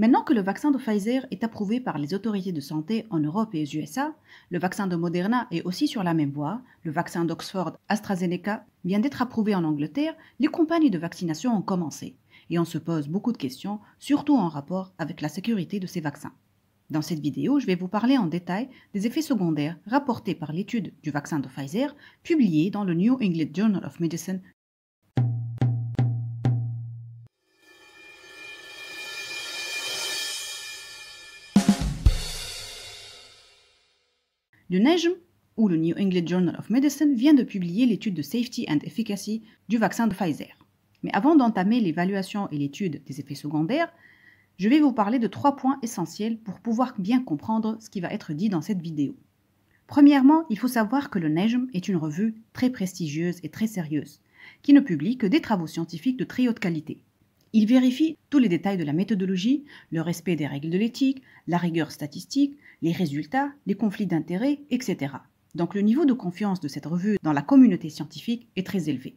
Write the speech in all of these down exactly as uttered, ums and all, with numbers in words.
Maintenant que le vaccin de Pfizer est approuvé par les autorités de santé en Europe et aux U S A, le vaccin de Moderna est aussi sur la même voie, le vaccin d'Oxford AstraZeneca vient d'être approuvé en Angleterre, les campagnes de vaccination ont commencé et on se pose beaucoup de questions, surtout en rapport avec la sécurité de ces vaccins. Dans cette vidéo, je vais vous parler en détail des effets secondaires rapportés par l'étude du vaccin de Pfizer publiée dans le New England Journal of Medicine. Le N E J M, ou le New England Journal of Medicine, vient de publier l'étude de Safety and Efficacy du vaccin de Pfizer. Mais avant d'entamer l'évaluation et l'étude des effets secondaires, je vais vous parler de trois points essentiels pour pouvoir bien comprendre ce qui va être dit dans cette vidéo. Premièrement, il faut savoir que le N E J M est une revue très prestigieuse et très sérieuse, qui ne publie que des travaux scientifiques de très haute qualité. Il vérifie tous les détails de la méthodologie, le respect des règles de l'éthique, la rigueur statistique, les résultats, les conflits d'intérêts, et cetera. Donc le niveau de confiance de cette revue dans la communauté scientifique est très élevé.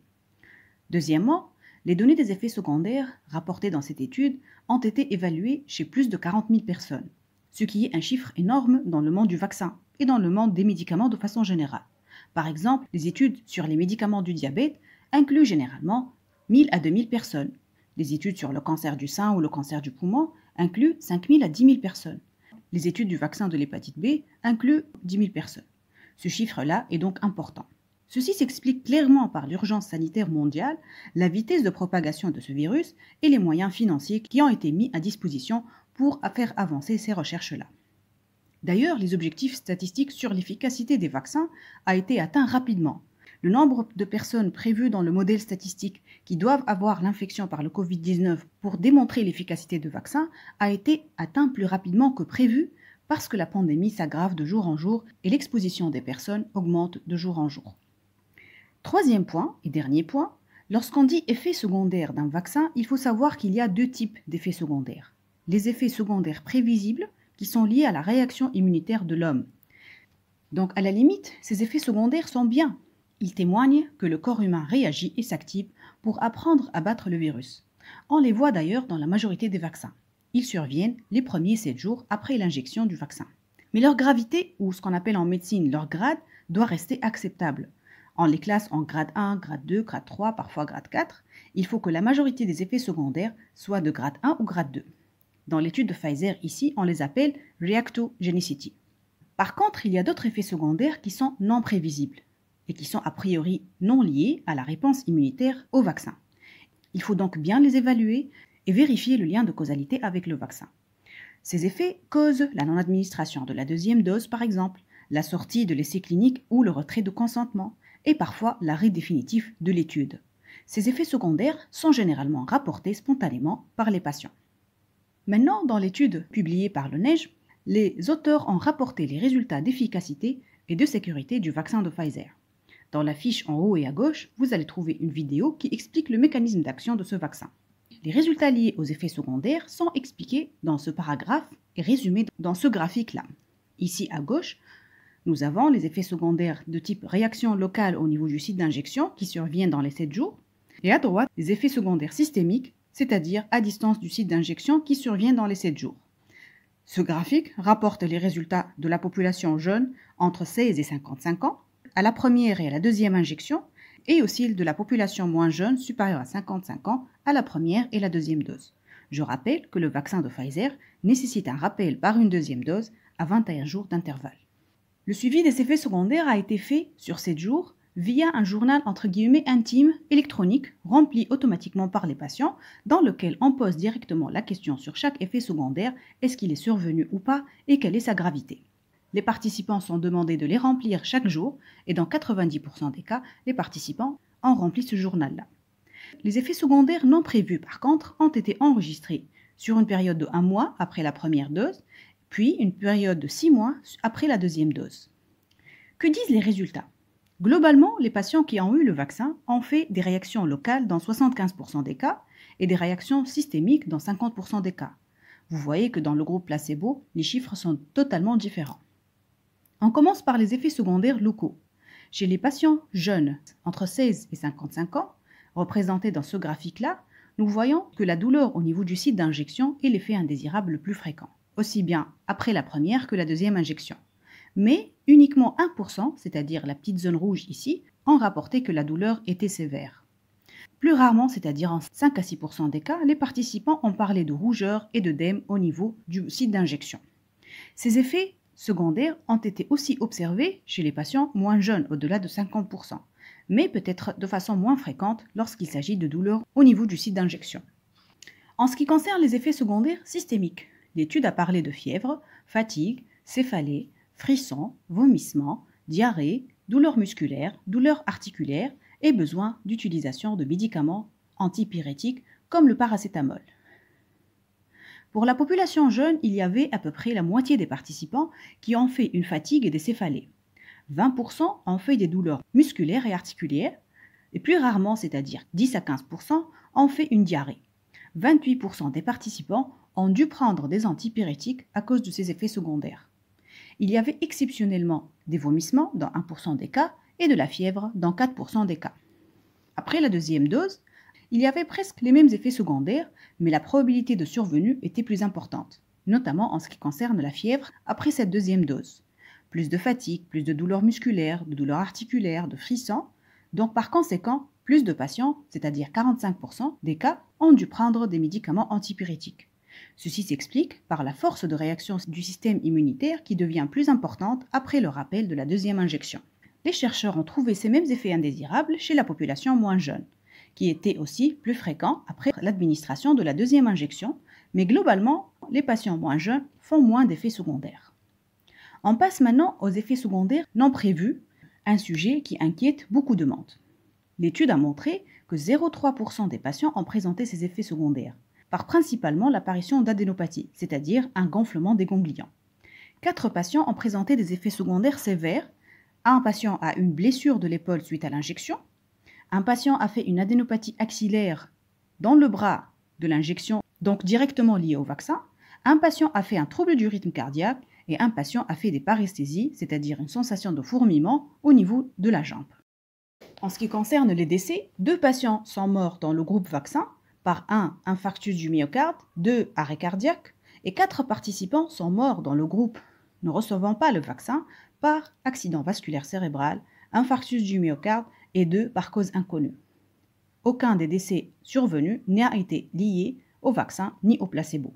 Deuxièmement, les données des effets secondaires rapportées dans cette étude ont été évaluées chez plus de quarante mille personnes, ce qui est un chiffre énorme dans le monde du vaccin et dans le monde des médicaments de façon générale. Par exemple, les études sur les médicaments du diabète incluent généralement mille à deux mille personnes. Les études sur le cancer du sein ou le cancer du poumon incluent cinq mille à dix mille personnes. Les études du vaccin de l'hépatite B incluent dix mille personnes. Ce chiffre-là est donc important. Ceci s'explique clairement par l'urgence sanitaire mondiale, la vitesse de propagation de ce virus et les moyens financiers qui ont été mis à disposition pour faire avancer ces recherches-là. D'ailleurs, les objectifs statistiques sur l'efficacité des vaccins a été atteint rapidement. Le nombre de personnes prévues dans le modèle statistique qui doivent avoir l'infection par le Covid dix-neuf pour démontrer l'efficacité de vaccins a été atteint plus rapidement que prévu parce que la pandémie s'aggrave de jour en jour et l'exposition des personnes augmente de jour en jour. Troisième point et dernier point, lorsqu'on dit effet secondaire d'un vaccin, il faut savoir qu'il y a deux types d'effets secondaires. Les effets secondaires prévisibles qui sont liés à la réaction immunitaire de l'homme. Donc à la limite, ces effets secondaires sont bien. Ils témoignent que le corps humain réagit et s'active pour apprendre à battre le virus. On les voit d'ailleurs dans la majorité des vaccins. Ils surviennent les premiers sept jours après l'injection du vaccin. Mais leur gravité, ou ce qu'on appelle en médecine leur grade, doit rester acceptable. On les classe en grade un, grade deux, grade trois, parfois grade quatre. Il faut que la majorité des effets secondaires soient de grade un ou grade deux. Dans l'étude de Pfizer, ici, on les appelle reactogenicity. Par contre, il y a d'autres effets secondaires qui sont non prévisibles et qui sont a priori non liés à la réponse immunitaire au vaccin. Il faut donc bien les évaluer et vérifier le lien de causalité avec le vaccin. Ces effets causent la non-administration de la deuxième dose, par exemple, la sortie de l'essai clinique ou le retrait de consentement, et parfois l'arrêt définitif de l'étude. Ces effets secondaires sont généralement rapportés spontanément par les patients. Maintenant, dans l'étude publiée par le N E J M, les auteurs ont rapporté les résultats d'efficacité et de sécurité du vaccin de Pfizer. Dans la fiche en haut et à gauche, vous allez trouver une vidéo qui explique le mécanisme d'action de ce vaccin. Les résultats liés aux effets secondaires sont expliqués dans ce paragraphe et résumés dans ce graphique-là. Ici à gauche, nous avons les effets secondaires de type réaction locale au niveau du site d'injection qui survient dans les sept jours. Et à droite, les effets secondaires systémiques, c'est-à-dire à distance du site d'injection qui survient dans les sept jours. Ce graphique rapporte les résultats de la population jeune entre seize et cinquante-cinq ans, à la première et à la deuxième injection, et aussi de la population moins jeune supérieure à cinquante-cinq ans à la première et la deuxième dose. Je rappelle que le vaccin de Pfizer nécessite un rappel par une deuxième dose à vingt et un jours d'intervalle. Le suivi des effets secondaires a été fait sur sept jours via un journal entre guillemets intime électronique rempli automatiquement par les patients dans lequel on pose directement la question sur chaque effet secondaire, est-ce qu'il est survenu ou pas et quelle est sa gravité. Les participants sont demandés de les remplir chaque jour et dans quatre-vingt-dix pour cent des cas, les participants ont rempli ce journal-là. Les effets secondaires non prévus par contre ont été enregistrés sur une période de un mois après la première dose puis une période de six mois après la deuxième dose. Que disent les résultats? Globalement, les patients qui ont eu le vaccin ont fait des réactions locales dans soixante-quinze pour cent des cas et des réactions systémiques dans cinquante pour cent des cas. Vous voyez que dans le groupe placebo, les chiffres sont totalement différents. On commence par les effets secondaires locaux. Chez les patients jeunes, entre seize et cinquante-cinq ans, représentés dans ce graphique-là, nous voyons que la douleur au niveau du site d'injection est l'effet indésirable le plus fréquent, aussi bien après la première que la deuxième injection. Mais uniquement un pour cent, c'est-à-dire la petite zone rouge ici, ont rapporté que la douleur était sévère. Plus rarement, c'est-à-dire en cinq à six pour cent des cas, les participants ont parlé de rougeur et d'œdème au niveau du site d'injection. Ces effets secondaires ont été aussi observés chez les patients moins jeunes, au-delà de cinquante pour cent, mais peut-être de façon moins fréquente lorsqu'il s'agit de douleurs au niveau du site d'injection. En ce qui concerne les effets secondaires systémiques, l'étude a parlé de fièvre, fatigue, céphalée, frissons, vomissements, diarrhée, douleurs musculaires, douleurs articulaires et besoin d'utilisation de médicaments antipyrétiques comme le paracétamol. Pour la population jeune, il y avait à peu près la moitié des participants qui ont fait une fatigue et des céphalées. vingt pour cent ont fait des douleurs musculaires et articulaires, et plus rarement, c'est-à-dire dix à quinze pour cent, ont fait une diarrhée. vingt-huit pour cent des participants ont dû prendre des antipyrétiques à cause de ces effets secondaires. Il y avait exceptionnellement des vomissements dans un pour cent des cas et de la fièvre dans quatre pour cent des cas. Après la deuxième dose, il y avait presque les mêmes effets secondaires, mais la probabilité de survenue était plus importante, notamment en ce qui concerne la fièvre après cette deuxième dose. Plus de fatigue, plus de douleurs musculaires, de douleurs articulaires, de frissons. Donc par conséquent, plus de patients, c'est-à-dire quarante-cinq pour cent des cas, ont dû prendre des médicaments antipyrétiques. Ceci s'explique par la force de réaction du système immunitaire qui devient plus importante après le rappel de la deuxième injection. Les chercheurs ont trouvé ces mêmes effets indésirables chez la population moins jeune, qui étaient aussi plus fréquents après l'administration de la deuxième injection, mais globalement, les patients moins jeunes font moins d'effets secondaires. On passe maintenant aux effets secondaires non prévus, un sujet qui inquiète beaucoup de monde. L'étude a montré que zéro virgule trois pour cent des patients ont présenté ces effets secondaires, par principalement l'apparition d'adénopathie, c'est-à-dire un gonflement des ganglions. Quatre patients ont présenté des effets secondaires sévères. Un patient a une blessure de l'épaule suite à l'injection. Un patient a fait une adénopathie axillaire dans le bras de l'injection, donc directement liée au vaccin. Un patient a fait un trouble du rythme cardiaque et un patient a fait des paresthésies, c'est-à-dire une sensation de fourmillement au niveau de la jambe. En ce qui concerne les décès, deux patients sont morts dans le groupe vaccin, par un infarctus du myocarde, deux arrêt cardiaque, et quatre participants sont morts dans le groupe ne recevant pas le vaccin par accident vasculaire cérébral, infarctus du myocarde et deux par cause inconnue. Aucun des décès survenus n'a été lié au vaccin ni au placebo.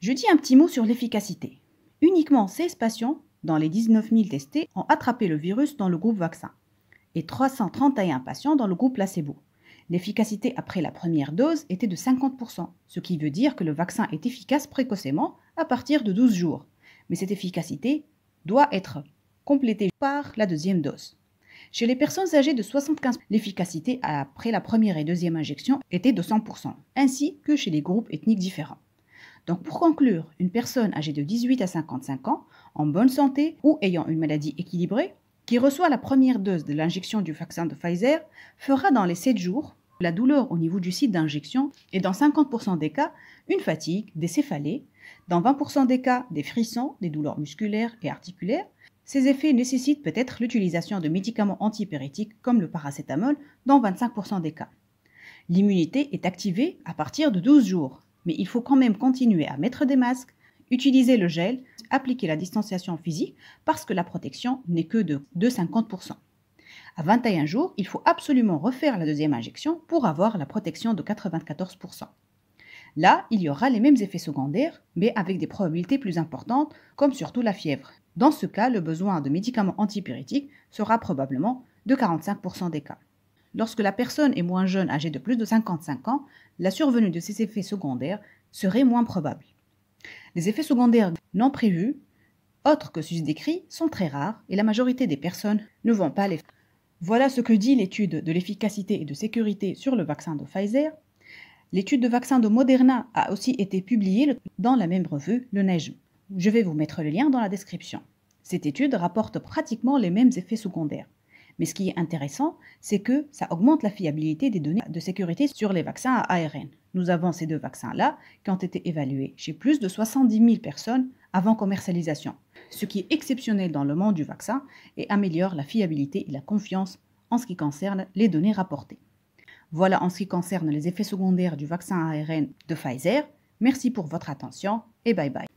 Je dis un petit mot sur l'efficacité. Uniquement seize patients dans les dix-neuf mille testés ont attrapé le virus dans le groupe vaccin et trois cent trente et un patients dans le groupe placebo. L'efficacité après la première dose était de cinquante pour cent, ce qui veut dire que le vaccin est efficace précocement à partir de douze jours. Mais cette efficacité doit être complétée par la deuxième dose. Chez les personnes âgées de soixante-quinze ans, l'efficacité après la première et deuxième injection était de cent pour cent, ainsi que chez les groupes ethniques différents. Donc pour conclure, une personne âgée de dix-huit à cinquante-cinq ans, en bonne santé ou ayant une maladie équilibrée, qui reçoit la première dose de l'injection du vaccin de Pfizer, fera dans les sept jours la douleur au niveau du site d'injection et dans cinquante pour cent des cas, une fatigue, des céphalées, dans vingt pour cent des cas, des frissons, des douleurs musculaires et articulaires. Ces effets nécessitent peut-être l'utilisation de médicaments antipyrétiques comme le paracétamol dans vingt-cinq pour cent des cas. L'immunité est activée à partir de douze jours, mais il faut quand même continuer à mettre des masques, utiliser le gel, appliquer la distanciation physique parce que la protection n'est que de, de cinquante pour cent. À vingt et un jours, il faut absolument refaire la deuxième injection pour avoir la protection de quatre-vingt-quatorze pour cent. Là, il y aura les mêmes effets secondaires, mais avec des probabilités plus importantes, comme surtout la fièvre. Dans ce cas, le besoin de médicaments antipyrétiques sera probablement de quarante-cinq pour cent des cas. Lorsque la personne est moins jeune, âgée de plus de cinquante-cinq ans, la survenue de ces effets secondaires serait moins probable. Les effets secondaires non prévus, autres que ceux décrits, sont très rares et la majorité des personnes ne vont pas les faire. Voilà ce que dit l'étude de l'efficacité et de sécurité sur le vaccin de Pfizer. L'étude de vaccin de Moderna a aussi été publiée dans la même revue, le N E J M. Je vais vous mettre le lien dans la description. Cette étude rapporte pratiquement les mêmes effets secondaires. Mais ce qui est intéressant, c'est que ça augmente la fiabilité des données de sécurité sur les vaccins à A R N. Nous avons ces deux vaccins-là qui ont été évalués chez plus de soixante-dix mille personnes avant commercialisation, ce qui est exceptionnel dans le monde du vaccin et améliore la fiabilité et la confiance en ce qui concerne les données rapportées. Voilà en ce qui concerne les effets secondaires du vaccin A R N de Pfizer. Merci pour votre attention et bye bye.